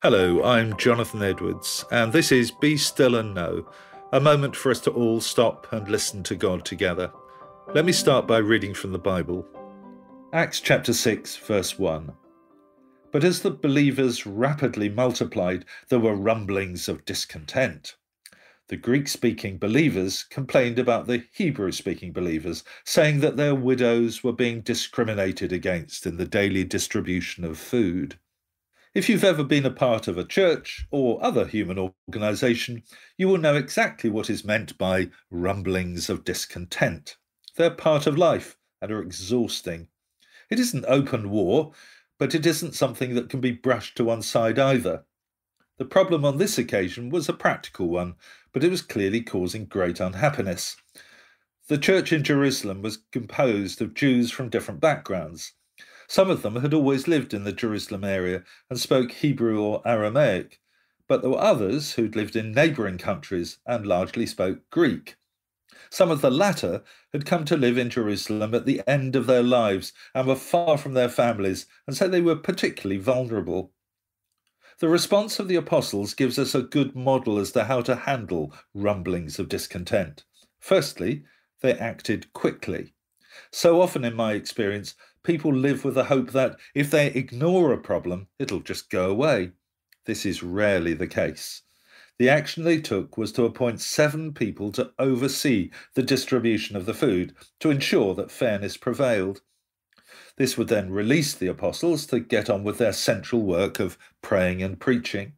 Hello, I'm Jonathan Edwards, and this is Be Still and Know, a moment for us to all stop and listen to God together. Let me start by reading from the Bible. Acts chapter 6, verse 1. But as the believers rapidly multiplied, there were rumblings of discontent. The Greek-speaking believers complained about the Hebrew-speaking believers, saying that their widows were being discriminated against in the daily distribution of food. If you've ever been a part of a church or other human organisation, you will know exactly what is meant by rumblings of discontent. They're part of life and are exhausting. It isn't open war, but it isn't something that can be brushed to one side either. The problem on this occasion was a practical one, but it was clearly causing great unhappiness. The church in Jerusalem was composed of Jews from different backgrounds. Some of them had always lived in the Jerusalem area and spoke Hebrew or Aramaic, but there were others who'd lived in neighbouring countries and largely spoke Greek. Some of the latter had come to live in Jerusalem at the end of their lives and were far from their families, and so they were particularly vulnerable. The response of the apostles gives us a good model as to how to handle rumblings of discontent. Firstly, they acted quickly. So often in my experience, people live with the hope that if they ignore a problem, it'll just go away. This is rarely the case. The action they took was to appoint 7 people to oversee the distribution of the food to ensure that fairness prevailed. This would then release the apostles to get on with their central work of praying and preaching.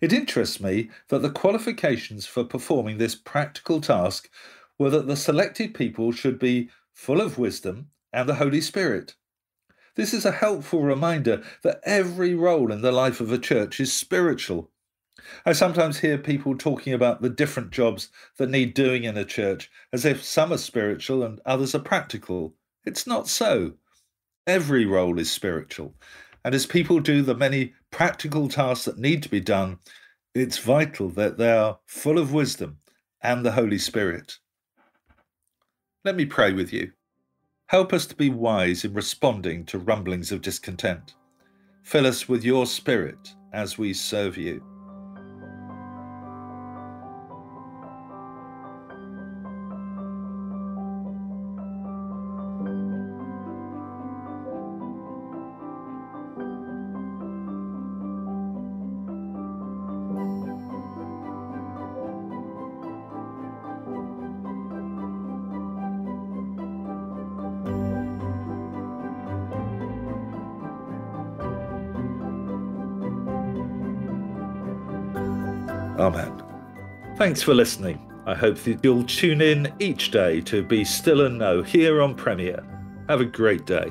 It interests me that the qualifications for performing this practical task were that the selected people should be full of wisdom and the Holy Spirit. This is a helpful reminder that every role in the life of a church is spiritual. I sometimes hear people talking about the different jobs that need doing in a church as if some are spiritual and others are practical. It's not so. Every role is spiritual, and as people do the many practical tasks that need to be done, it's vital that they are full of wisdom and the Holy Spirit. Let me pray with you. Help us to be wise in responding to rumblings of discontent. Fill us with your Spirit as we serve you. Amen. Thanks for listening. I hope that you'll tune in each day to Be Still and Know here on Premier. Have a great day.